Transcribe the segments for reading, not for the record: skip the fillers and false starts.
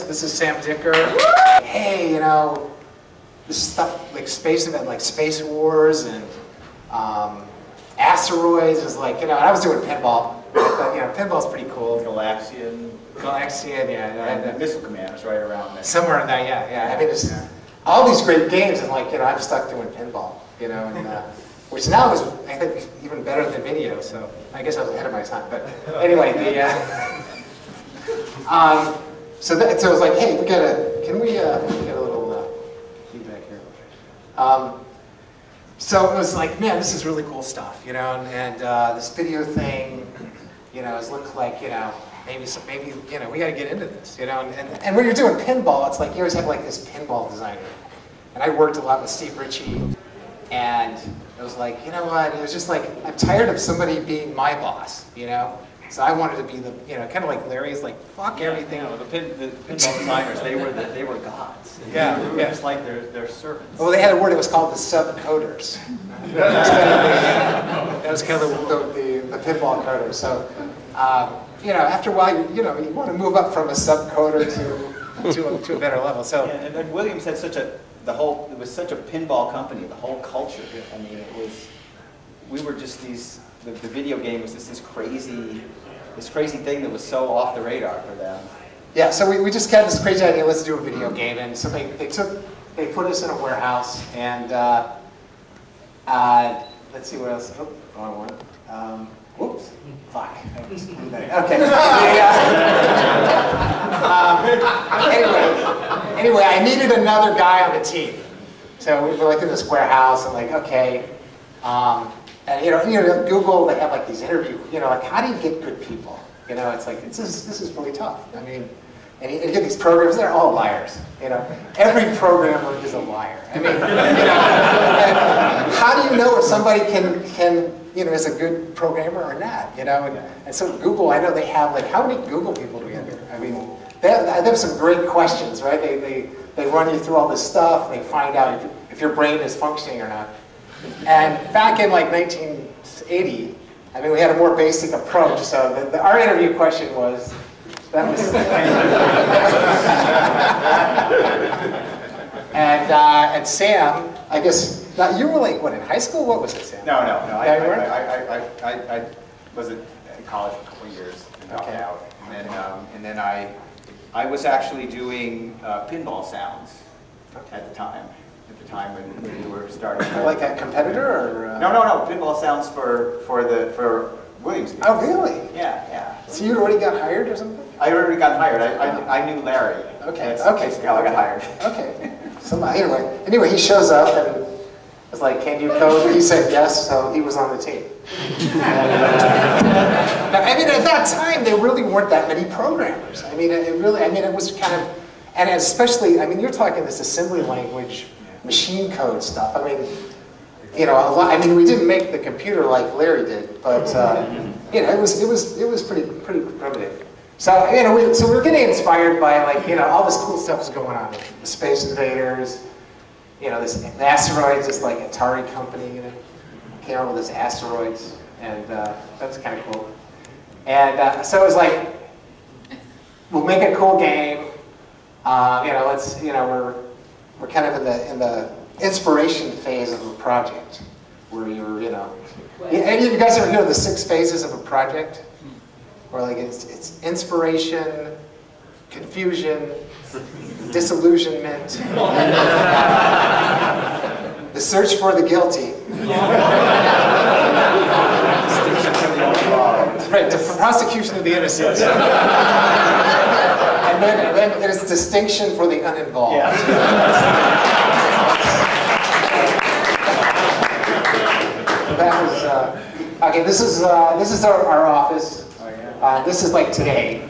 This is Sam Dicker. Hey, you know, this stuff like space event, like Space Wars and Asteroids is like, you know, and I was doing pinball. I thought, you know, pinball's pretty cool. Galaxian, yeah. And that Missile Command is right around there. Somewhere in that, yeah. I mean, it's all these great games, and like, you know, I'm stuck doing pinball, you know, and which now is, I think, even better than video, so I guess I was ahead of my time. But anyway, the, So I was like, hey, we gotta, can we get a little feedback here? So it was like, man, this is really cool stuff, you know, and this video thing, you know, it looked like, you know, maybe, you know, we gotta get into this, you know, and when you're doing pinball, it's like you always have like this pinball designer. And I worked a lot with Steve Ritchie, and it was like, you know what, it was just like, I'm tired of somebody being my boss, you know? So I wanted to be the, you know, kind of like Larry's, like, fuck everything. You know, the pinball designers, they were gods. Yeah, they were just like their servants. Well, they had a word, it was called the subcoders. That was kind of the pinball coder. So, you know, after a while, you know, you want to move up from a subcoder to a better level. So, yeah, and Williams had such a, it was such a pinball company, the whole culture. I mean, it was, we were just these, the video game was just this crazy thing that was so off the radar for them. Yeah, so we just got this crazy idea, let's do a video game, and so they put us in a warehouse, and let's see what else, oh, wrong one. Whoops, fuck. Okay. Anyway, I needed another guy on the team. So we were like in this warehouse, and like, okay, and you know, Google, they have like these interviews, you know, like how do you get good people? You know, it's like, this is really tough. I mean, and you get these programs, they're all liars. You know, every programmer is a liar. I mean, you know, and how do you know if somebody can, you know, is a good programmer or not? You know, and so Google, I know they have like, how many Google people do we have here? I mean, they have some great questions, right? They run you through all this stuff, and they find out if your brain is functioning or not. And back in like 1980, I mean, we had a more basic approach. So our interview question was, and Sam, I guess, now you were like, what, in high school? What was it, Sam? No. I was in college for a couple of years and got out, and then I was actually doing pinball sounds at the time. When you were starting, like a competitor, or no, pinball sounds for Williams. Oh, really? Yeah. So you already got hired or something? I already got hired. I knew Larry. Okay. That's how I got hired. Okay. So anyway, he shows up and I was like, "Can you code?" He said yes, so he was on the team. I mean, at that time, there really weren't that many programmers. I mean, it was kind of, and especially, I mean, you're talking this assembly language. Machine code stuff. I mean, you know, a lot, I mean, we didn't make the computer like Larry did, but you know, it was pretty primitive. So you know, we were getting inspired by, like, you know, all this cool stuff was going on. The Space Invaders, you know, the Asteroids is like Atari company, you know, came out with this Asteroids, and that's kind of cool. And so it was like, we'll make a cool game. You know, let's, you know, we're kind of in the inspiration phase of a project, where you're, you know, and you guys ever know the 6 phases of a project, where like it's inspiration, confusion, disillusionment, the search for the guilty, right, the prosecution of the innocent. And then there's distinction for the uninvolved. Yeah. That was, okay, this is our office. Oh, yeah. This is like today.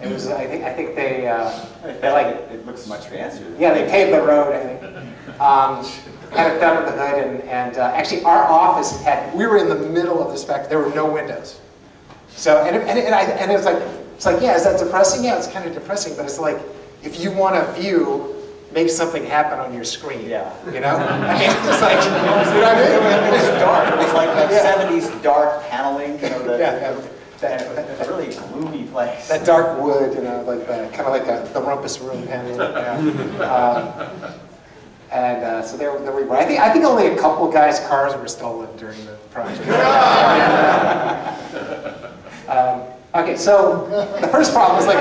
It was, I think they like, it looks much fancier. Yeah, they paved the road, I think. Had it done with the hood, and actually our office had, we were in the middle of the spectrum, there were no windows. So, and it was like, it's like, yeah, is that depressing? Yeah, it's kind of depressing, but it's like, if you want to view, make something happen on your screen. Yeah. You know? I mean, it's just like, you know what I mean? It was dark. It was like 70s dark paneling. You know, that really gloomy place. That dark wood, you know, like that, kind of like the rumpus room handle. And so there we were. I think only a couple of guys' cars were stolen during the project. Okay, so the first problem was like,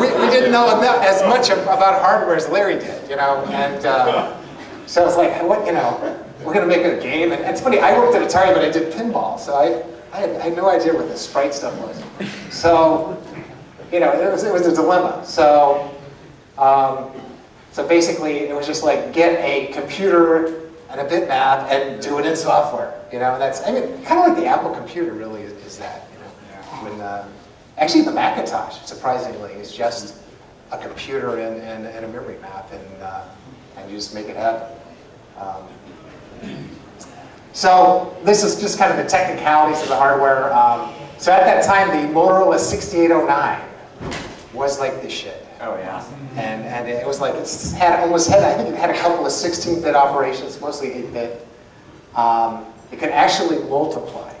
we didn't know enough, as much about hardware as Larry did, you know, and so I was like, what, you know, we're going to make a game, and it's funny, I worked at Atari, but I did pinball, so I had no idea what the sprite stuff was. So, you know, it was a dilemma. So, so basically, it was just like, get a computer and a bitmap and do it in software, you know? That's, I mean, kind of like the Apple computer really is that, you know? Yeah. When, actually, the Macintosh, surprisingly, is just a computer and a memory map, and you just make it happen. So this is just kind of the technicalities of the hardware. So at that time, the Motorola 6809 was like this shit. Oh yeah, and it was like I think it had a couple of 16-bit operations, mostly 8-bit. It could actually multiply,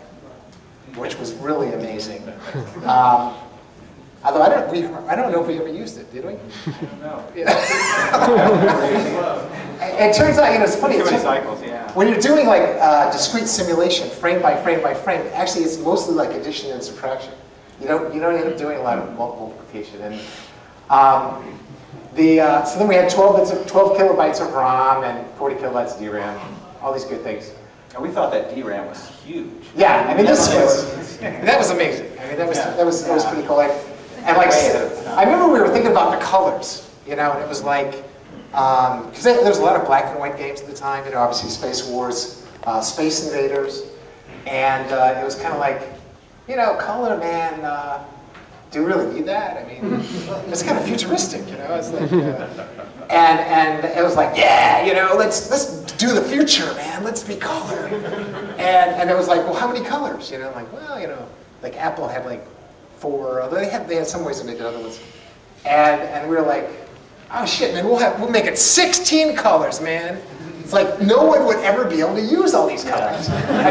which was really amazing. Although I don't know if we ever used it, did we? I don't know. Yeah. It turns out, you know, it's funny. Too many cycles, yeah. When you're doing like discrete simulation, frame by frame by frame, actually it's mostly like addition and subtraction. You don't end up doing a lot of multiplication and. So then we had 12 kilobytes of ROM and 40 kilobytes of DRAM, all these good things. And we thought that DRAM was huge. Yeah, I mean that was amazing. I mean that was pretty cool. Like, and like I remember we were thinking about the colors, you know, and it was like because there was a lot of black and white games at the time, you know, obviously Space Wars, Space Invaders, and it was kind of like, you know, color, man. Do you really need that? I mean, it's kind of futuristic, you know. It's like, and it was like, yeah, you know, let's do the future, man. Let's be color. And it was like, well, how many colors? You know, like, well, you know, like Apple had like 4. Although they had some ways to make it other ones. And we were like, oh shit, man, we'll make it 16 colors, man. It's like no one would ever be able to use all these colors. I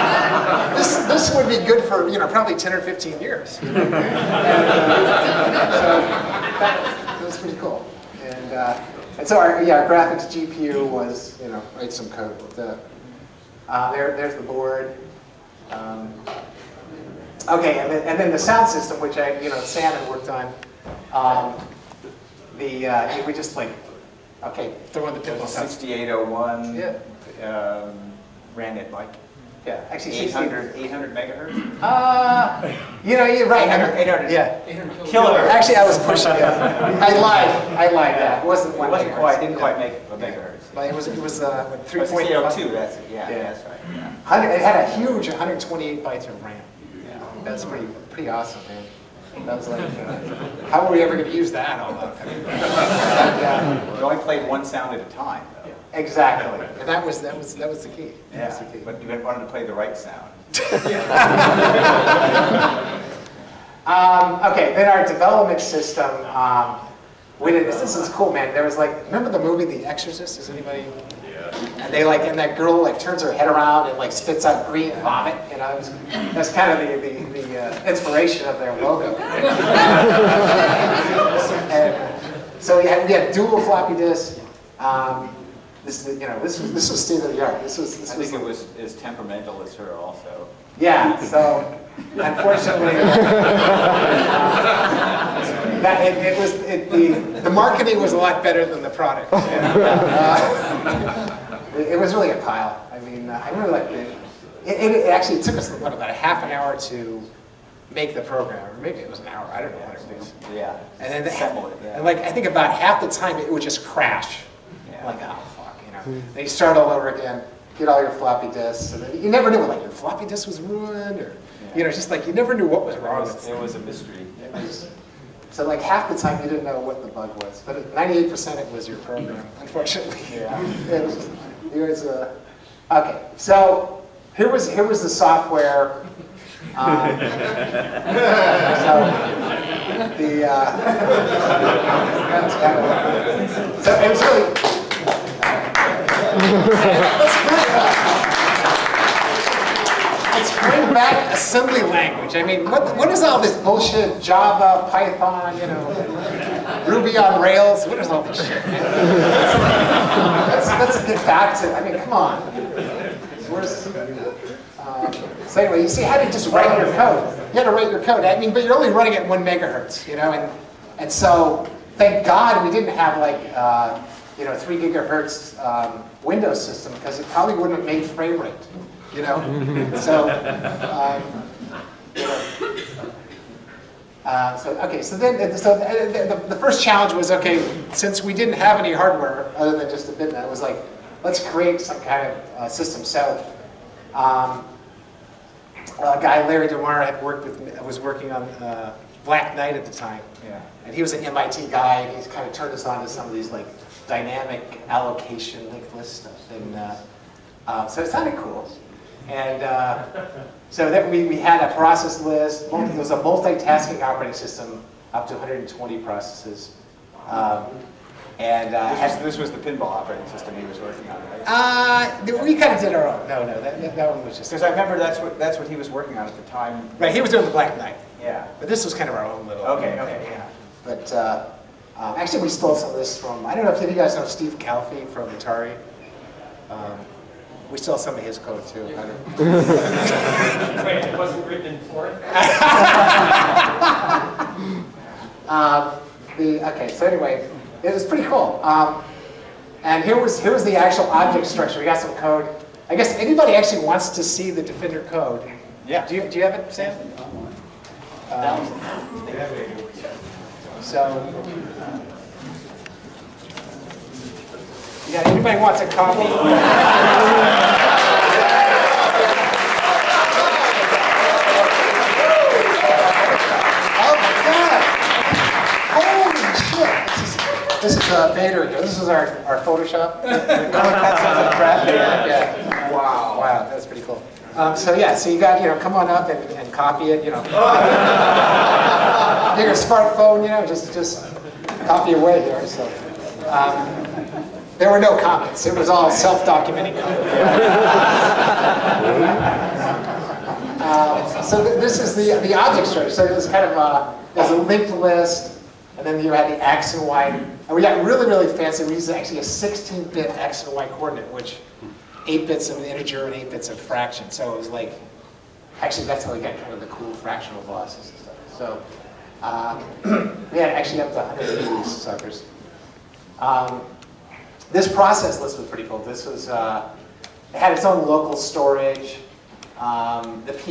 mean, this would be good for, you know, probably 10 or 15 years. And, so that was pretty cool. And so our graphics GPU was, you know, write some code. There's the board. Okay, and then the sound system, which Sam had worked on. We just like. Okay, throw in the pinball. 6801. Yeah. Ran it like. Yeah, actually 800 megahertz. You know, you're right. 800. Yeah. 800 kilohertz. Actually, I was pushing. Yeah. I lied. Yeah, it wasn't 1 megahertz. Didn't quite make a megahertz. Like it was 3.02. That's it. Yeah, yeah, that's right. Yeah. It had a huge 128 bytes of RAM. Yeah. That's pretty awesome, man. That was like, how were we ever going to use that? All that kind of yeah. We only played one sound at a time, though. Yeah. Exactly, and that was the key. Yeah. That was the key. But you wanted to play the right sound. Okay, then our development system. This is cool, man. There was like, remember the movie The Exorcist? Is anybody? Yeah. And that girl like turns her head around and like spits out green vomit. You know, that's kind of the inspiration of their logo. And so we had dual floppy disks. This was state of the art. I think it was as temperamental as her also. Yeah. So unfortunately, the marketing was a lot better than the product. You know? It was really a pile. I mean, I really like it. It actually took us about a half an hour to make the program, or maybe it was an hour. I don't know what it was. Yeah. And then and like I think about half the time it would just crash. Yeah. Like oh fuck, you know. Mm-hmm. Then you start all over again, get all your floppy disks, and then you never knew like your floppy disk was ruined, or you know, just like you never knew what was wrong. It was a mystery. So like half the time you didn't know what the bug was, but 98% it was your program. Unfortunately. Yeah. It was okay. So. Here was the software. So it was really. Let's bring back assembly language. I mean, what is all this bullshit? Java, Python, you know, Ruby on Rails. What is all this shit? Let's get back to. I mean, come on. So anyway, you see, how do you just write your code? You had to write your code. I mean, but you're only running at 1 megahertz, you know. And so, thank God we didn't have like you know, 3 gigahertz Windows system, because it probably wouldn't have made frame rate, you know. So, so the first challenge was, okay, since we didn't have any hardware other than just a bitnet, it was like, let's create some kind of system. So. A guy, Larry DeMar, was working on Black Knight at the time, yeah. And he was an MIT guy, and he's kind of turned us on to some of these like dynamic allocation linked list stuff, and so it sounded cool. And so then we had a process list. It was a multitasking operating system, up to 120 processes. This was the pinball operating system he was working on, right? We kind of did our own. No, that one was just... Because I remember that's what he was working on at the time. Right, he was doing the Black Knight. Yeah. But this was kind of our own little... Okay, okay, yeah. But actually we stole some of this from... I don't know if you guys know Steve Kalfee from Atari. We stole some of his code, too. Yeah. Wait, it wasn't written in foreign? Okay, so anyway... It was pretty cool, and here was the actual object structure. We got some code. I guess anybody actually wants to see the Defender code. Yeah. Do you have it, Sam? Yeah. Anybody wants a copy? This is Vader again. This is our Photoshop. Yeah. Wow. Wow, that's pretty cool. So yeah, so you got, you know, come on up and copy it, you know. Your smartphone, you know, just copy away there. So there were no comments. It was all self-documenting. So this is the object structure. So it was kind of there's a linked list. And then you had the X and Y, and we got really, really fancy. We used actually a 16-bit X and Y coordinate, which 8 bits of an integer and 8 bits of fraction. So it was like, actually, that's how we got kind of the cool fractional velocities and stuff. So we had actually up to 180 of these suckers. This process list was pretty cool. This was it had its own local storage. The